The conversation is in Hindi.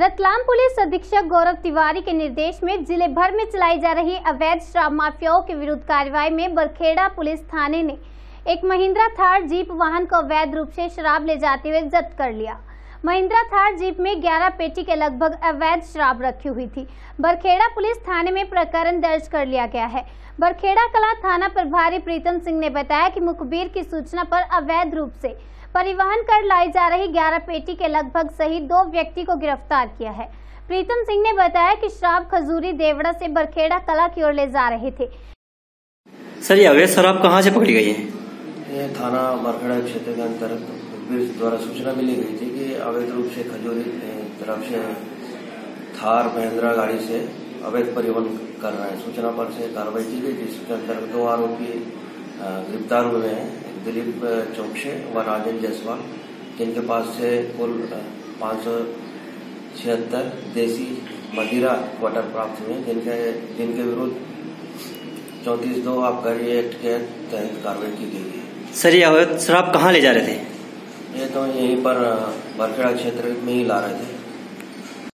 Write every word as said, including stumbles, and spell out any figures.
रतलाम पुलिस अधीक्षक गौरव तिवारी के निर्देश में जिले भर में चलाई जा रही अवैध शराब माफियाओं के विरुद्ध कार्रवाई में बरखेड़ा पुलिस थाने ने एक महिंद्रा थार जीप वाहन को अवैध रूप से शराब ले जाते हुए जब्त कर लिया। महिंद्रा थार जीप में ग्यारह पेटी के लगभग अवैध शराब रखी हुई थी। बरखेड़ा पुलिस थाने में प्रकरण दर्ज कर लिया गया है। बरखेड़ा कला थाना प्रभारी प्रीतम सिंह ने बताया कि मुखबिर की सूचना पर अवैध रूप से परिवहन कर लाई जा रही ग्यारह पेटी के लगभग सहित दो व्यक्ति को गिरफ्तार किया है। प्रीतम सिंह ने बताया कि शराब खजूरी देवड़ा से बरखेड़ा कला की ओर ले जा रहे थे। सर, ये अवैध शराब कहाँ से पकड़ी गई है? ये थाना बरखेड़ा क्षेत्र के अंतर्गत पुलिस द्वारा सूचना मिली गई थी कि अवैध रूप से खजूरी तरफ से थार महिंद्रा गाड़ी से अवैध परिवहन कर रहे हैं। सूचना पर से कार्रवाई की गई, जिसके अंदर दो आरोपी गिरफ्तार हुए हैं, दिलीप चौकसे व राजे जायसवाल, जिनके पास से कुल पाँच सौ छिहत्तर देसी मदिरा क्वार्टर प्राप्त हुए, जिनके जिनके विरुद्ध चौंतीस दो आबकारी एक्ट के तहत कार्रवाई की गई है। सर, ये अवैध शराब कहाँ ले जा रहे थे? ये तो यहीं पर बरखेड़ा क्षेत्र में ही ला रहे थे।